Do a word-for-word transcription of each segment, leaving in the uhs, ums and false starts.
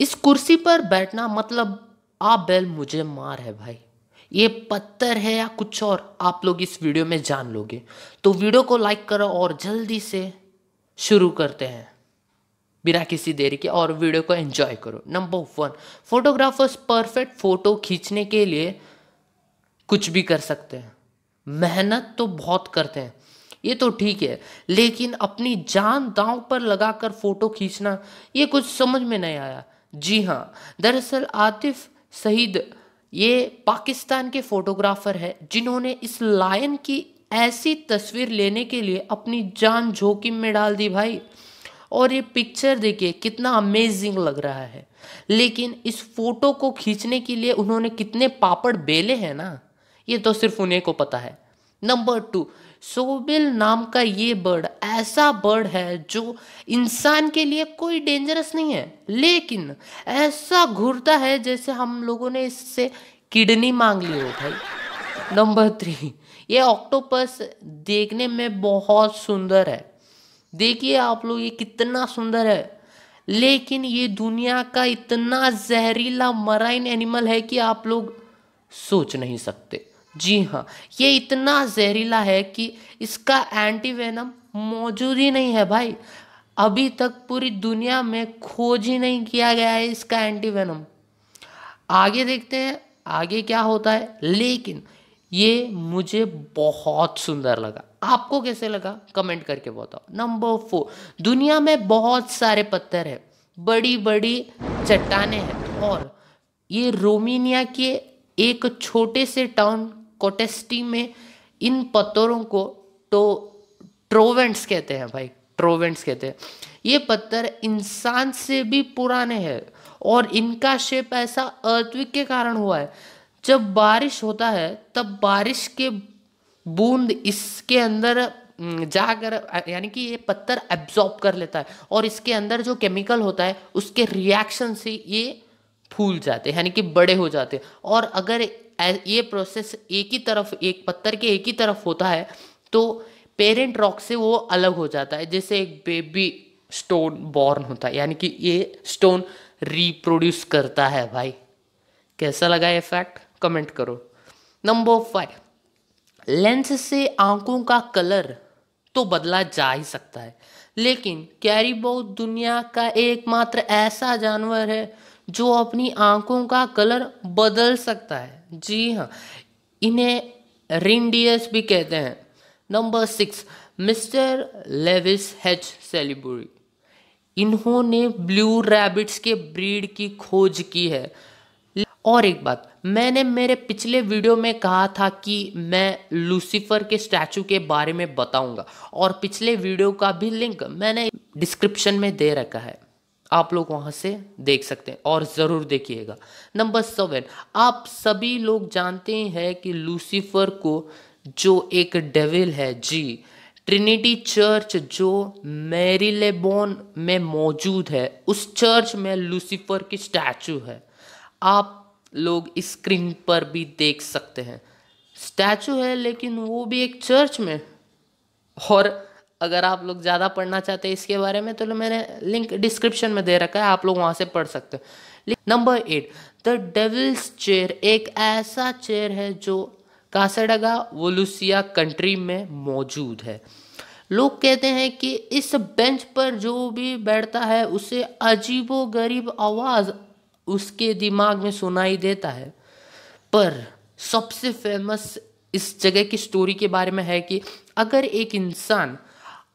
इस कुर्सी पर बैठना मतलब आप बैल मुझे मार है भाई, ये पत्थर है या कुछ और, आप लोग इस वीडियो में जान लोगे। तो वीडियो को लाइक करो और जल्दी से शुरू करते हैं बिना किसी देरी के, और वीडियो को एंजॉय करो। Number one, photographers perfect photo खींचने के लिए कुछ भी कर सकते हैं। मेहनत तो बहुत करते हैं ये तो ठीक है, लेकिन अपनी जान दांव पर लगाकर फोटो खींचना ये कुछ समझ में नहीं आया। जी हाँ, दरअसल आतिफ सईद ये पाकिस्तान के फोटोग्राफर है जिन्होंने इस लायन की ऐसी तस्वीर लेने के लिए अपनी जान जोखिम में डाल दी भाई। और ये पिक्चर देखिए कितना अमेजिंग लग रहा है, लेकिन इस फोटो को खींचने के लिए उन्होंने कितने पापड़ बेले हैं ना, ये तो सिर्फ उन्हें को पता है। नंबर टू, सोबिल नाम का ये बर्ड ऐसा बर्ड है जो इंसान के लिए कोई डेंजरस नहीं है, लेकिन ऐसा घूरता है जैसे हम लोगों ने इससे किडनी मांग ली हो भाई। नंबर थ्री, ये ऑक्टोपस देखने में बहुत सुंदर है, देखिए आप लोग ये कितना सुंदर है, लेकिन ये दुनिया का इतना जहरीला मराइन एनिमल है कि आप लोग सोच नहीं सकते। जी हाँ, ये इतना जहरीला है कि इसका एंटीवेनम मौजूद ही नहीं है भाई, अभी तक पूरी दुनिया में खोज ही नहीं किया गया है इसका एंटीवेनम। आगे देखते हैं आगे क्या होता है, लेकिन ये मुझे बहुत सुंदर लगा, आपको कैसे लगा कमेंट करके बताओ। नंबर फोर, दुनिया में बहुत सारे पत्थर हैं, बड़ी बड़ी चट्टानें हैं, और ये रोमानिया के एक छोटे से टाउन कोटेस्टी में इन पत्थरों को तो ट्रोवेंट्स कहते हैं भाई, ट्रोवेंट्स कहते हैं। ये पत्थर इंसान से भी पुराने हैं और इनका शेप ऐसा अर्थक्वेक के कारण हुआ है, जब बारिश होता है तब बारिश के बूंद इसके अंदर जाकर यानी कि ये पत्थर एब्जॉर्ब कर लेता है, और इसके अंदर जो केमिकल होता है उसके रिएक्शन से ये फूल जाते हैं यानी कि बड़े हो जाते हैं। और अगर ये प्रोसेस एक ही तरफ एक पत्थर के एक ही तरफ होता है तो पेरेंट रॉक से वो अलग हो जाता है, जैसे एक बेबी स्टोन बॉर्न होता है, यानी कि ये स्टोन रिप्रोड्यूस करता है भाई। कैसा लगा ये फैक्ट कमेंट करो। नंबर फाइव, लेंस से आंखों का कलर तो बदला जा ही सकता है, लेकिन कैरीबो दुनिया का एकमात्र ऐसा जानवर है जो अपनी आंखों का कलर बदल सकता है। जी हाँ, इन्हें रेनडियर्स भी कहते हैं। Number six, mister Lewis H सेलिबरी, इन्होंने ब्लू रैबिट्स के ब्रीड की खोज की है। और एक बात, मैंने मेरे पिछले वीडियो में कहा था कि मैं लूसीफर के स्टैचू के बारे में बताऊंगा, और पिछले वीडियो का भी लिंक मैंने डिस्क्रिप्शन में दे रखा है, आप लोग वहां से देख सकते हैं और ज़रूर देखिएगा। नंबर सेवन, आप सभी लोग जानते हैं कि लूसीफर को जो एक डेविल है, जी ट्रिनिटी चर्च जो मैरीलेबोन में मौजूद है, उस चर्च में लूसीफर की स्टैचू है, आप लोग स्क्रीन पर भी देख सकते हैं। स्टैचू है लेकिन वो भी एक चर्च में, और अगर आप लोग ज़्यादा पढ़ना चाहते हैं इसके बारे में तो मैंने लिंक डिस्क्रिप्शन में दे रखा है, आप लोग वहाँ से पढ़ सकते हैं। Number eight, the devil's chair एक ऐसा चेयर है जो कासाडागा वोलूसिया कंट्री में मौजूद है। लोग कहते हैं कि इस बेंच पर जो भी बैठता है उसे अजीबो गरीब आवाज़ उसके दिमाग में सुनाई देता है, पर सबसे फेमस इस जगह की स्टोरी के बारे में है कि अगर एक इंसान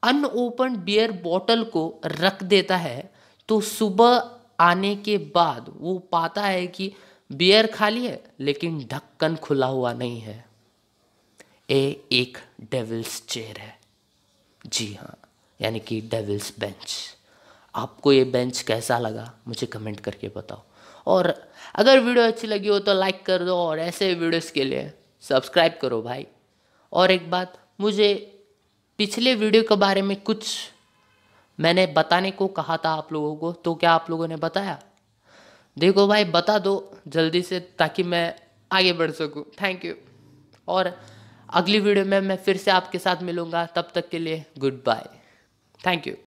अनओपन बियर बॉटल को रख देता है तो सुबह आने के बाद वो पाता है कि बियर खाली है लेकिन ढक्कन खुला हुआ नहीं है। ये एक डेविल्स चेयर है, जी हाँ, यानी कि डेविल्स बेंच। आपको ये बेंच कैसा लगा मुझे कमेंट करके बताओ, और अगर वीडियो अच्छी लगी हो तो लाइक कर दो, और ऐसे वीडियोस के लिए सब्सक्राइब करो भाई। और एक बात, मुझे पिछले वीडियो के बारे में कुछ मैंने बताने को कहा था आप लोगों को, तो क्या आप लोगों ने बताया? देखो भाई बता दो जल्दी से ताकि मैं आगे बढ़ सकूं। थैंक यू, और अगली वीडियो में मैं फिर से आपके साथ मिलूँगा, तब तक के लिए गुड बाय, थैंक यू।